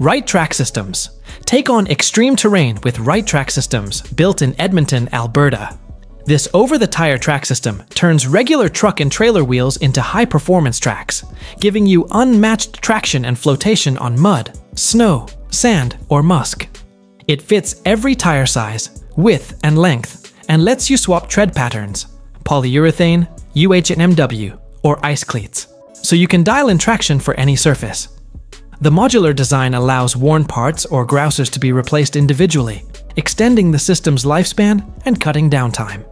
Right Track Systems. Take on extreme terrain with Right Track Systems, built in Edmonton, Alberta. This over-the-tire track system turns regular truck and trailer wheels into high-performance tracks, giving you unmatched traction and flotation on mud, snow, sand, or musk. It fits every tire size, width, and length, and lets you swap tread patterns, polyurethane, UH&MW, or ice cleats, so you can dial in traction for any surface. The modular design allows worn parts or grousers to be replaced individually, extending the system's lifespan and cutting downtime.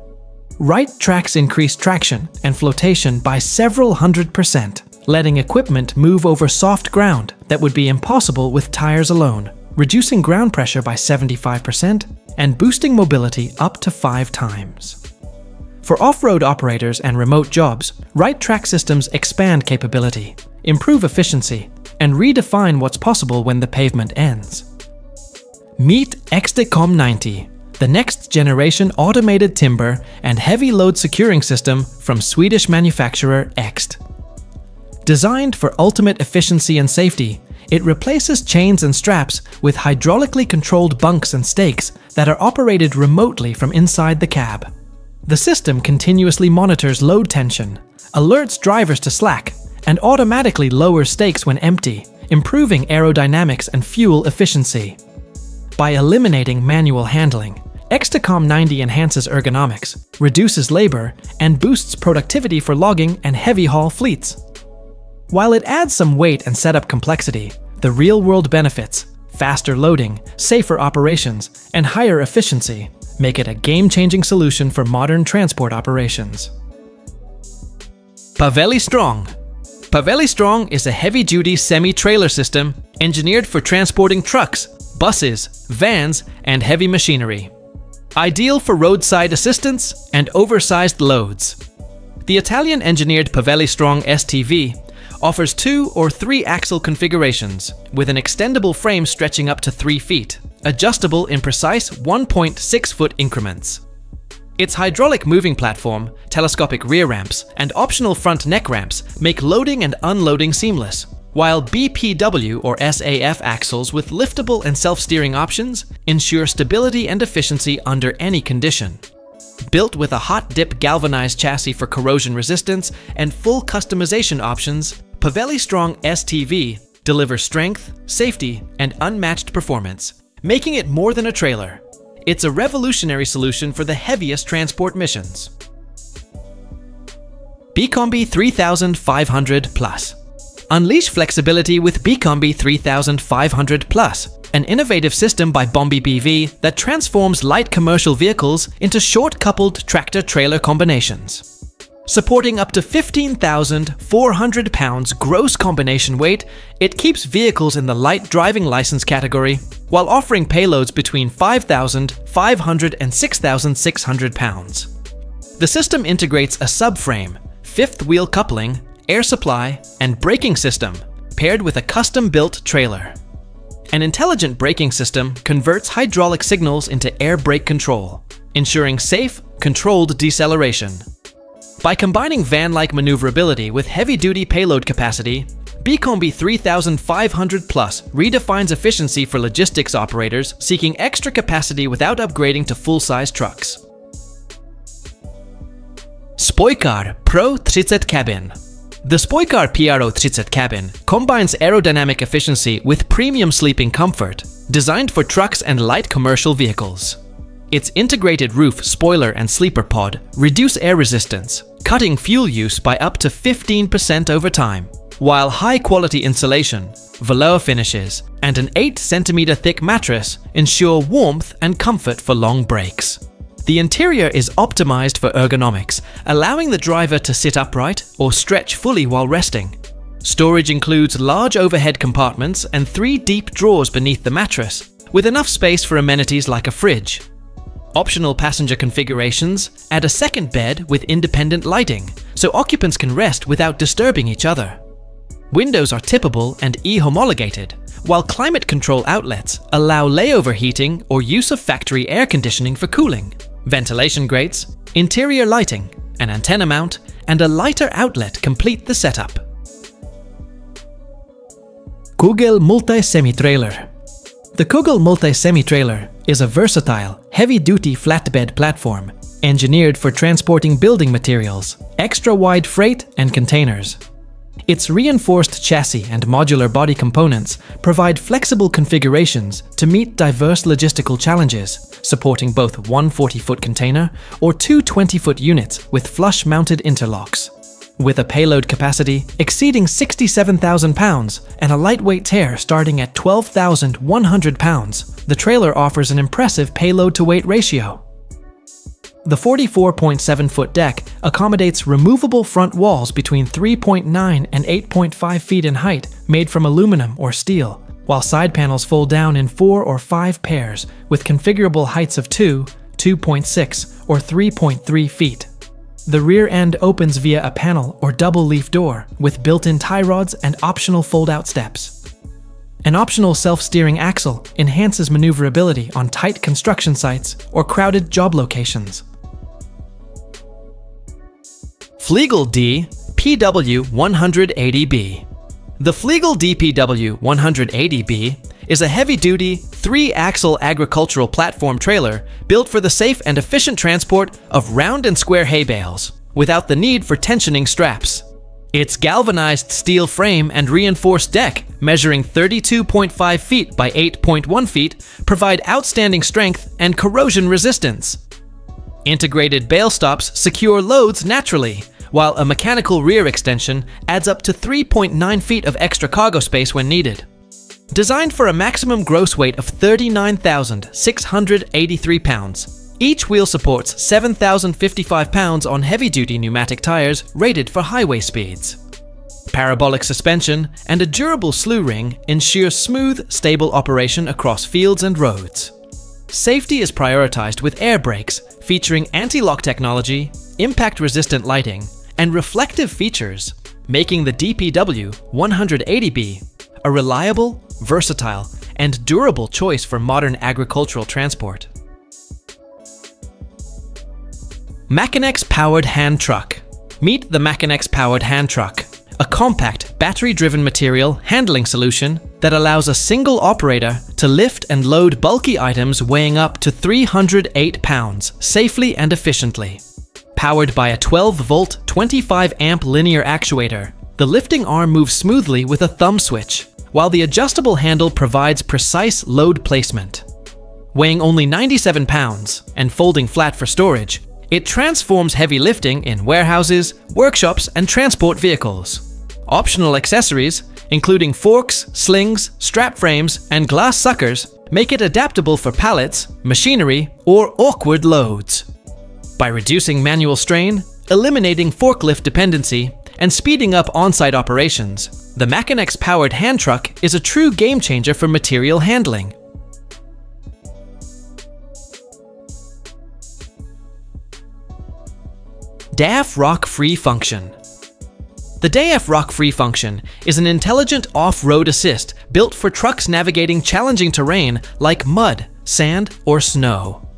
Right Tracks increase traction and flotation by several 100%, letting equipment move over soft ground that would be impossible with tires alone, reducing ground pressure by 75% and boosting mobility up to 5 times. For off-road operators and remote jobs, Right Track Systems expand capability, improve efficiency, and redefine what's possible when the pavement ends. Meet XDCOM90, the next-generation automated timber and heavy load securing system from Swedish manufacturer XD. Designed for ultimate efficiency and safety, it replaces chains and straps with hydraulically controlled bunks and stakes that are operated remotely from inside the cab. The system continuously monitors load tension, alerts drivers to slack, and automatically lowers stakes when empty, improving aerodynamics and fuel efficiency. By eliminating manual handling, XDCOM90 enhances ergonomics, reduces labor, and boosts productivity for logging and heavy haul fleets. While it adds some weight and setup complexity, the real-world benefits, faster loading, safer operations, and higher efficiency, make it a game-changing solution for modern transport operations. Pavelli Strong. Pavelli Strong is a heavy-duty semi-trailer system engineered for transporting trucks, buses, vans, and heavy machinery. Ideal for roadside assistance and oversized loads. The Italian-engineered Pavelli Strong STV offers 2- or 3-axle configurations with an extendable frame stretching up to 3 feet, adjustable in precise 1.6-foot increments. Its hydraulic moving platform, telescopic rear ramps, and optional front neck ramps make loading and unloading seamless, while BPW or SAF axles with liftable and self-steering options ensure stability and efficiency under any condition. Built with a hot-dip galvanized chassis for corrosion resistance and full customization options, Pavelli Strong STV delivers strength, safety, and unmatched performance, making it more than a trailer. It's a revolutionary solution for the heaviest transport missions. BE-Combi 3500 Plus. Unleash flexibility with BE-Combi 3500 Plus, an innovative system by Bombi BV that transforms light commercial vehicles into short-coupled tractor-trailer combinations. Supporting up to 15,400 pounds gross combination weight, it keeps vehicles in the light driving license category while offering payloads between 5,500 and 6,600 pounds. The system integrates a subframe, fifth wheel coupling, air supply, and braking system, paired with a custom-built trailer. An intelligent braking system converts hydraulic signals into air brake control, ensuring safe, controlled deceleration. By combining van-like maneuverability with heavy-duty payload capacity, BE-Combi 3500 Plus redefines efficiency for logistics operators seeking extra capacity without upgrading to full-size trucks. Spojkar Pro 30 cabin. The Spojkar Pro 30 cabin combines aerodynamic efficiency with premium sleeping comfort, designed for trucks and light commercial vehicles. Its integrated roof, spoiler, and sleeper pod reduce air resistance, cutting fuel use by up to 15% over time, while high-quality insulation, velour finishes, and an 8 cm thick mattress ensure warmth and comfort for long breaks. The interior is optimized for ergonomics, allowing the driver to sit upright or stretch fully while resting. Storage includes large overhead compartments and 3 deep drawers beneath the mattress, with enough space for amenities like a fridge. Optional passenger configurations add a second bed with independent lighting, so occupants can rest without disturbing each other. Windows are tippable and e-homologated, while climate control outlets allow layover heating or use of factory air conditioning for cooling, ventilation grates, interior lighting, an antenna mount, and a lighter outlet complete the setup. Kögel Multi Semi-Trailer. The Kögel Multi Semi-Trailer is a versatile, heavy-duty flatbed platform engineered for transporting building materials, extra-wide freight, and containers. Its reinforced chassis and modular body components provide flexible configurations to meet diverse logistical challenges, supporting both one 40-foot container or two 20-foot units with flush-mounted interlocks. With a payload capacity exceeding 67,000 pounds and a lightweight tare starting at 12,100 pounds, the trailer offers an impressive payload-to-weight ratio. The 44.7-foot deck accommodates removable front walls between 3.9 and 8.5 feet in height made from aluminum or steel, while side panels fold down in 4 or 5 pairs with configurable heights of 2, 2.6, or 3.3 feet. The rear end opens via a panel or double-leaf door with built-in tie rods and optional fold-out steps. An optional self-steering axle enhances maneuverability on tight construction sites or crowded job locations. Fliegl DPW 180 B. The Fliegl DPW 180 B is a heavy-duty, 3-axle agricultural platform trailer built for the safe and efficient transport of round and square hay bales, without the need for tensioning straps. Its galvanized steel frame and reinforced deck, measuring 32.5 feet by 8.1 feet, provide outstanding strength and corrosion resistance. Integrated bale stops secure loads naturally, while a mechanical rear extension adds up to 3.9 feet of extra cargo space when needed. Designed for a maximum gross weight of 39,683 pounds, each wheel supports 7,055 pounds on heavy-duty pneumatic tires rated for highway speeds. Parabolic suspension and a durable slew ring ensure smooth, stable operation across fields and roads. Safety is prioritized with air brakes featuring anti-lock technology, impact-resistant lighting, and reflective features, making the DPW 180B a reliable, versatile, and durable choice for modern agricultural transport. Makinex Powered Hand Truck. Meet the Makinex Powered Hand Truck, a compact, battery-driven material handling solution that allows a single operator to lift and load bulky items weighing up to 308 pounds safely and efficiently. Powered by a 12-volt, 25-amp linear actuator, the lifting arm moves smoothly with a thumb switch, while the adjustable handle provides precise load placement. Weighing only 97 pounds and folding flat for storage, it transforms heavy lifting in warehouses, workshops, and transport vehicles. Optional accessories, including forks, slings, strap frames, and glass suckers, make it adaptable for pallets, machinery, or awkward loads. By reducing manual strain, eliminating forklift dependency, and speeding up on-site operations, the Makinex-powered hand truck is a true game-changer for material handling. DAF Rock-Free Function. The DAF Rock-Free Function is an intelligent off-road assist built for trucks navigating challenging terrain like mud, sand, or snow.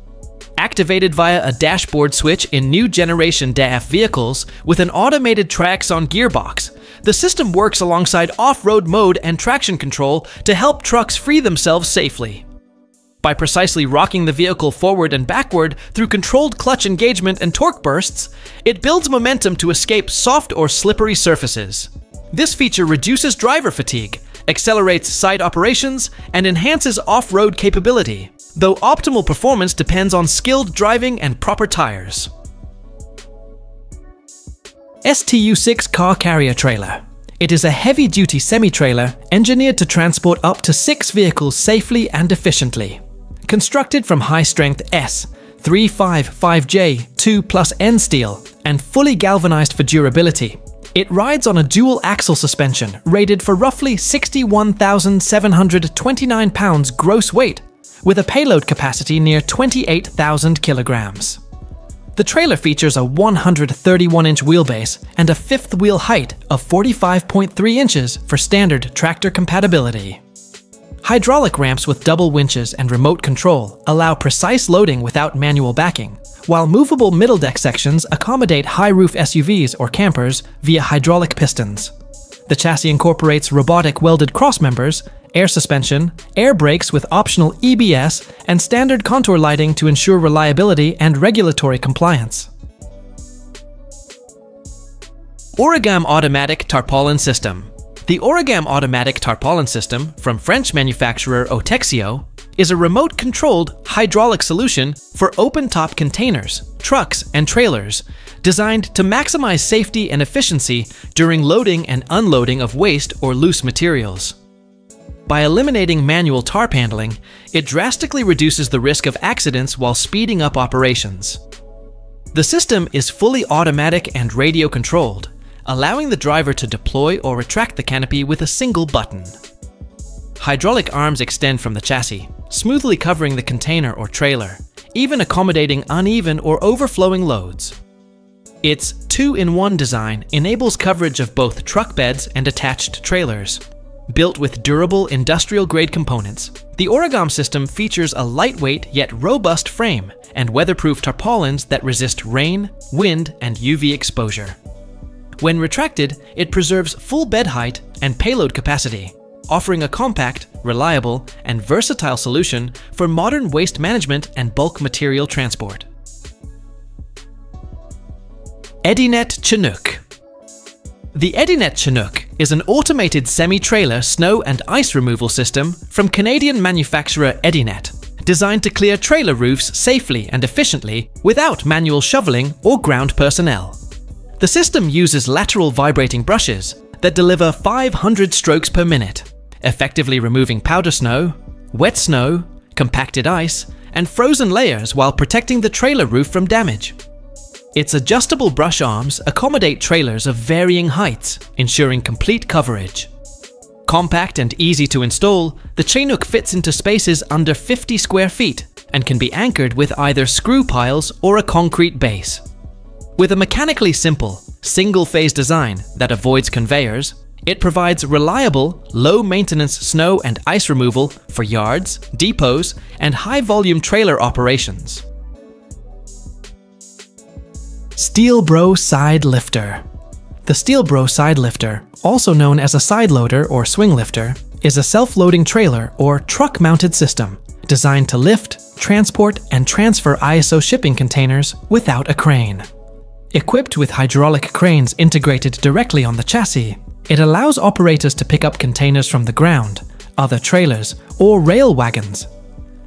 Activated via a dashboard switch in new-generation DAF vehicles with an automated Traxxon gearbox, the system works alongside off-road mode and traction control to help trucks free themselves safely. By precisely rocking the vehicle forward and backward through controlled clutch engagement and torque bursts, it builds momentum to escape soft or slippery surfaces. This feature reduces driver fatigue, accelerates side operations, and enhances off-road capability, though optimal performance depends on skilled driving and proper tires. STU6 Car Carrier Trailer. It is a heavy-duty semi-trailer engineered to transport up to 6 vehicles safely and efficiently. Constructed from high-strength S, 355J, 2+N steel, and fully galvanized for durability, it rides on a dual-axle suspension rated for roughly 61,729 pounds gross weight, with a payload capacity near 28,000 kilograms. The trailer features a 131-inch wheelbase and a fifth wheel height of 45.3 inches for standard tractor compatibility. Hydraulic ramps with double winches and remote control allow precise loading without manual backing, while movable middle deck sections accommodate high-roof SUVs or campers via hydraulic pistons. The chassis incorporates robotic welded crossmembers, air suspension, air brakes with optional EBS, and standard contour lighting to ensure reliability and regulatory compliance. Origamme Automatic Tarpaulin System. The Origamme Automatic Tarpaulin System, from French manufacturer Otexio, is a remote-controlled hydraulic solution for open-top containers, trucks, and trailers, designed to maximize safety and efficiency during loading and unloading of waste or loose materials. By eliminating manual tarp handling, it drastically reduces the risk of accidents while speeding up operations. The system is fully automatic and radio-controlled, allowing the driver to deploy or retract the canopy with a single button. Hydraulic arms extend from the chassis, smoothly covering the container or trailer, even accommodating uneven or overflowing loads. Its 2-in-1 design enables coverage of both truck beds and attached trailers. Built with durable industrial-grade components, the Origamme system features a lightweight yet robust frame and weatherproof tarpaulins that resist rain, wind, and UV exposure. When retracted, it preserves full bed height and payload capacity, offering a compact, reliable, and versatile solution for modern waste management and bulk material transport. Eddynet Chinook. The Eddynet Chinook is an automated semi-trailer snow and ice removal system from Canadian manufacturer Eddynet, designed to clear trailer roofs safely and efficiently without manual shoveling or ground personnel. The system uses lateral vibrating brushes that deliver 500 strokes per minute, effectively removing powder snow, wet snow, compacted ice, and frozen layers while protecting the trailer roof from damage. Its adjustable brush arms accommodate trailers of varying heights, ensuring complete coverage. Compact and easy to install, the Chinook fits into spaces under 50 square feet and can be anchored with either screw piles or a concrete base. With a mechanically simple, single-phase design that avoids conveyors, it provides reliable, low-maintenance snow and ice removal for yards, depots, and high-volume trailer operations. Steelbro Side Lifter. The Steelbro Side Lifter, also known as a side loader or swing lifter, is a self-loading trailer or truck-mounted system designed to lift, transport, and transfer ISO shipping containers without a crane. Equipped with hydraulic cranes integrated directly on the chassis, it allows operators to pick up containers from the ground, other trailers, or rail wagons.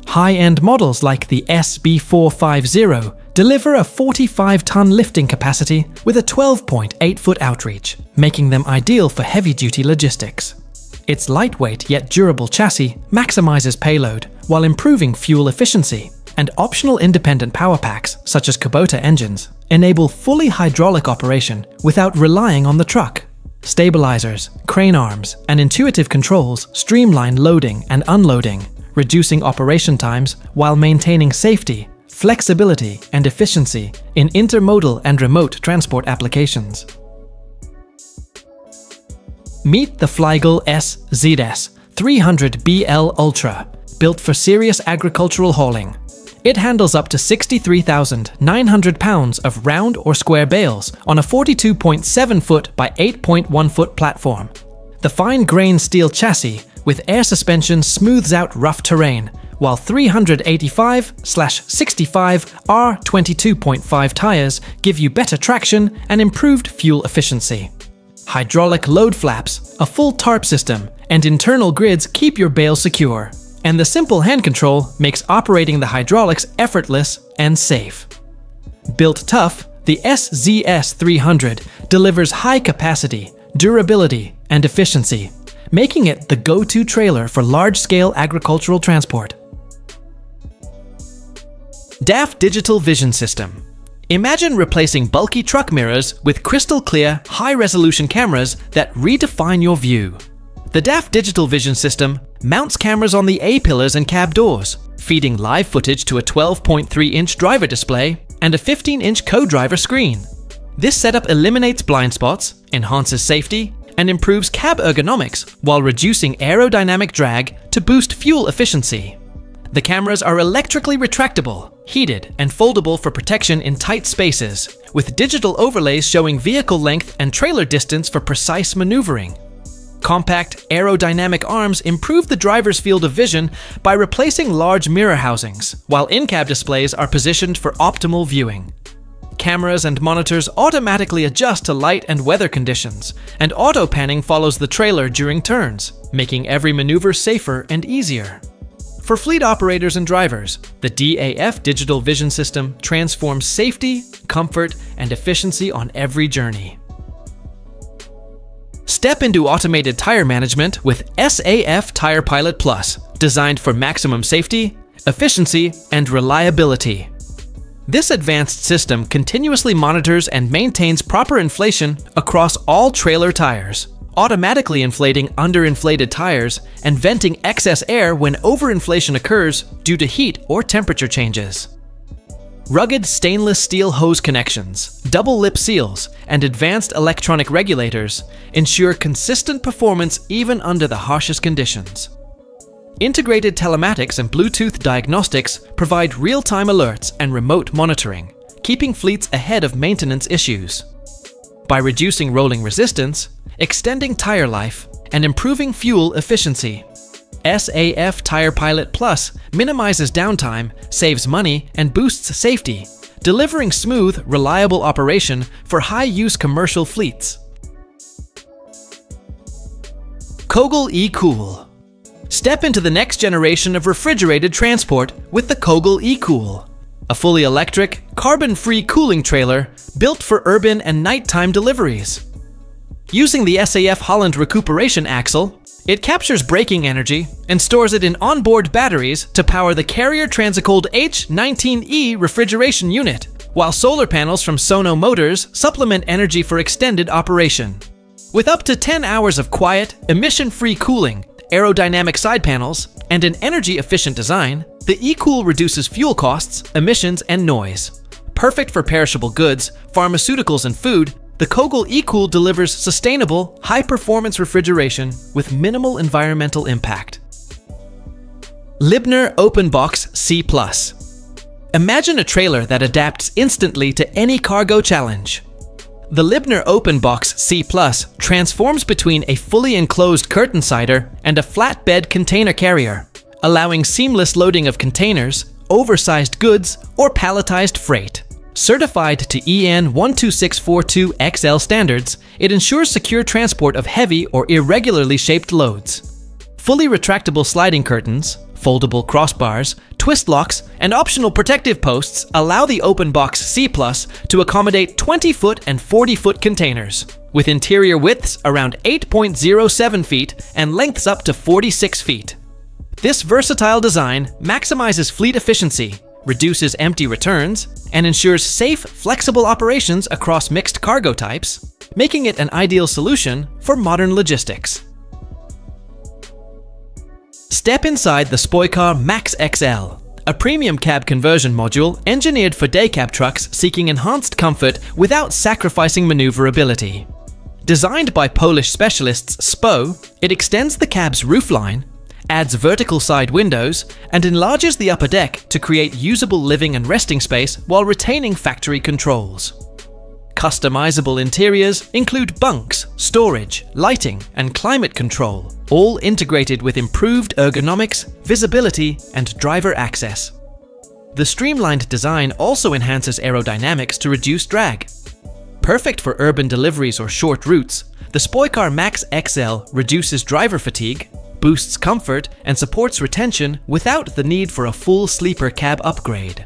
High-end models like the SB450 deliver a 45-ton lifting capacity with a 12.8-foot outreach, making them ideal for heavy-duty logistics. Its lightweight yet durable chassis maximizes payload while improving fuel efficiency, and optional independent power packs, such as Kubota engines, enable fully hydraulic operation without relying on the truck. Stabilizers, crane arms, and intuitive controls streamline loading and unloading, reducing operation times while maintaining safety, flexibility, and efficiency in intermodal and remote transport applications. Meet the Fliegl S ZS 300BL Ultra, built for serious agricultural hauling. It handles up to 63,900 pounds of round or square bales on a 42.7-foot by 8.1-foot platform. The fine-grained steel chassis with air suspension smooths out rough terrain, while 385/65 R22.5 tires give you better traction and improved fuel efficiency. Hydraulic load flaps, a full tarp system, and internal grids keep your bale secure, and the simple hand control makes operating the hydraulics effortless and safe. Built tough, the SZS 300 delivers high capacity, durability, and efficiency, making it the go-to trailer for large-scale agricultural transport. DAF Digital Vision System. Imagine replacing bulky truck mirrors with crystal-clear, high-resolution cameras that redefine your view. The DAF Digital Vision System mounts cameras on the A-pillars and cab doors, feeding live footage to a 12.3-inch driver display and a 15-inch co-driver screen. This setup eliminates blind spots, enhances safety, and improves cab ergonomics while reducing aerodynamic drag to boost fuel efficiency. The cameras are electrically retractable, heated, and foldable for protection in tight spaces, with digital overlays showing vehicle length and trailer distance for precise maneuvering, Compact, aerodynamic arms improve the driver's field of vision by replacing large mirror housings, while in-cab displays are positioned for optimal viewing. Cameras and monitors automatically adjust to light and weather conditions, and auto-panning follows the trailer during turns, making every maneuver safer and easier. For fleet operators and drivers, the DAF Digital Vision System transforms safety, comfort, and efficiency on every journey. Step into automated tire management with SAF Tire Pilot Plus, designed for maximum safety, efficiency, and reliability. This advanced system continuously monitors and maintains proper inflation across all trailer tires, automatically inflating underinflated tires and venting excess air when overinflation occurs due to heat or temperature changes. Rugged stainless steel hose connections, double lip seals, and advanced electronic regulators ensure consistent performance even under the harshest conditions. Integrated telematics and Bluetooth diagnostics provide real-time alerts and remote monitoring, keeping fleets ahead of maintenance issues. By reducing rolling resistance, extending tire life, and improving fuel efficiency, SAF Tire Pilot Plus minimizes downtime, saves money, and boosts safety, delivering smooth, reliable operation for high-use commercial fleets. Kögel E-Cool. Step into the next generation of refrigerated transport with the Kögel E-Cool, a fully electric, carbon-free cooling trailer built for urban and nighttime deliveries. Using the SAF-Holland Recuperation Axle, it captures braking energy and stores it in onboard batteries to power the Carrier Transicold H-19E refrigeration unit, while solar panels from Sono Motors supplement energy for extended operation. With up to 10 hours of quiet, emission-free cooling, aerodynamic side panels, and an energy-efficient design, the E-Cool reduces fuel costs, emissions, and noise. Perfect for perishable goods, pharmaceuticals, and food, the Kögel E-Cool delivers sustainable, high-performance refrigeration with minimal environmental impact. Libner Open Box C+. Imagine a trailer that adapts instantly to any cargo challenge. The Libner Open Box C+ transforms between a fully enclosed curtain sider and a flatbed container carrier, allowing seamless loading of containers, oversized goods, or palletized freight. Certified to EN 12642 XL standards, it ensures secure transport of heavy or irregularly shaped loads. Fully retractable sliding curtains, foldable crossbars, twist locks, and optional protective posts allow the Open Box C+ to accommodate 20-foot and 40-foot containers, with interior widths around 8.07 feet and lengths up to 46 feet. This versatile design maximizes fleet efficiency, reduces empty returns, and ensures safe, flexible operations across mixed cargo types, making it an ideal solution for modern logistics. Step inside the Spojar Max XL, a premium cab conversion module engineered for day cab trucks seeking enhanced comfort without sacrificing maneuverability. Designed by Polish specialists SPO, it extends the cab's roofline, adds vertical side windows, and enlarges the upper deck to create usable living and resting space while retaining factory controls. Customizable interiors include bunks, storage, lighting, and climate control, all integrated with improved ergonomics, visibility, and driver access. The streamlined design also enhances aerodynamics to reduce drag. Perfect for urban deliveries or short routes, the Spojkar Max XL reduces driver fatigue, boosts comfort, and supports retention without the need for a full sleeper cab upgrade.